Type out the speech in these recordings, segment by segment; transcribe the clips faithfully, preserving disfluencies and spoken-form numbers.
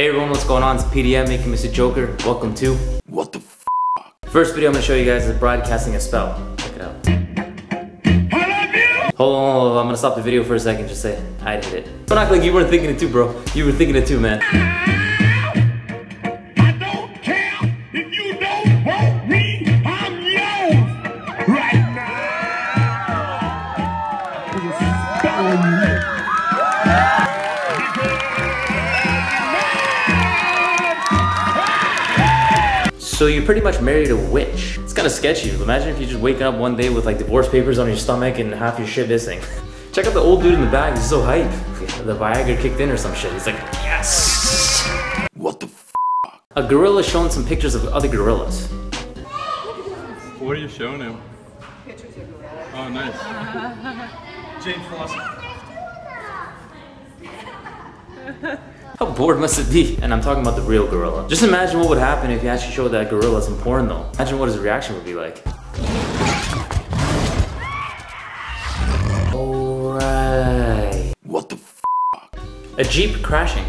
Hey everyone, what's going on? It's P D M, making Mister Joker. Welcome to What the F***. First video I'm gonna show you guys is broadcasting a spell. Check it out. I love you! Hold on, hold on, I'm gonna stop the video for a second. Just say I did it. Don't act like you weren't thinking it too, bro. You were thinking it too, man. I don't care if you don't want me. I'm yours right now. So you pretty much married a witch. It's kind of sketchy. Imagine if you just waking up one day with like divorce papers on your stomach and half your shit missing. Check out the old dude in the back. He's so hype. The Viagra kicked in or some shit. He's like, yes. What the f***? A gorilla showing some pictures of other gorillas. What are you showing him? Pictures of gorillas. Oh, nice. James Ross. How bored must it be? And I'm talking about the real gorilla. Just imagine what would happen if you actually showed that gorilla some porn though. Imagine what his reaction would be like. Alright. What the f***? A Jeep crashing.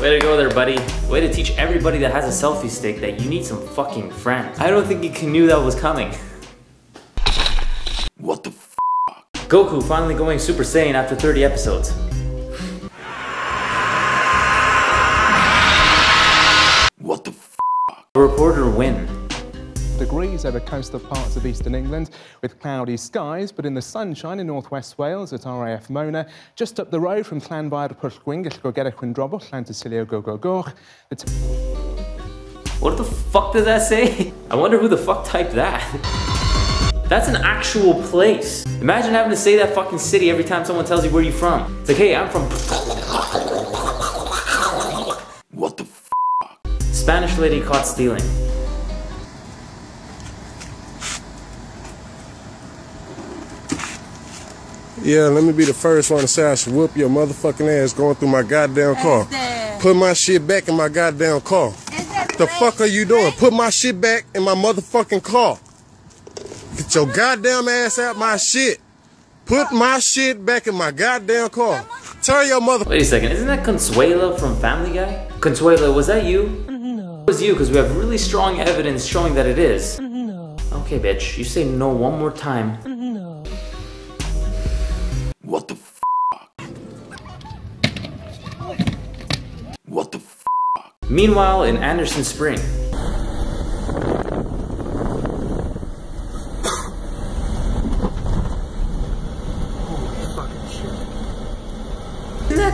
Way to go there, buddy. Way to teach everybody that has a selfie stick that you need some fucking friends. I don't think you knew that was coming. What the f***? Goku finally going Super Saiyan after thirty episodes. What the f***? A reporter win. Degrees over coastal parts of eastern England with cloudy skies, but in the sunshine in northwest Wales at R A F Mona, just up the road from Clan Pushwing, what the fuck does that say? I wonder who the fuck typed that. That's an actual place. Imagine having to say that fucking city every time someone tells you where you're from. It's like, hey, I'm from... What the f***? Spanish lady caught stealing. Yeah, let me be the first one to say I should whoop your motherfucking ass going through my goddamn car. Put my shit back in my goddamn car. The fuck are you doing? Put my shit back in my motherfucking car. Get your goddamn ass out my shit. Put my shit back in my goddamn car. Turn your mother- Wait a second, isn't that Consuela from Family Guy? Consuela, was that you? No. It was you, because we have really strong evidence showing that it is. No. Okay, bitch, you say no one more time. No. What the f***? What the f***? Meanwhile, in Anderson Spring.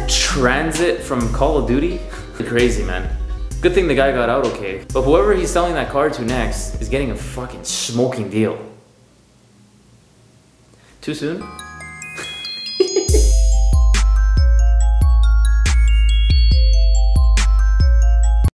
Transit from Call of Duty? Crazy, man. Good thing the guy got out okay. But whoever he's selling that car to next is getting a fucking smoking deal. Too soon?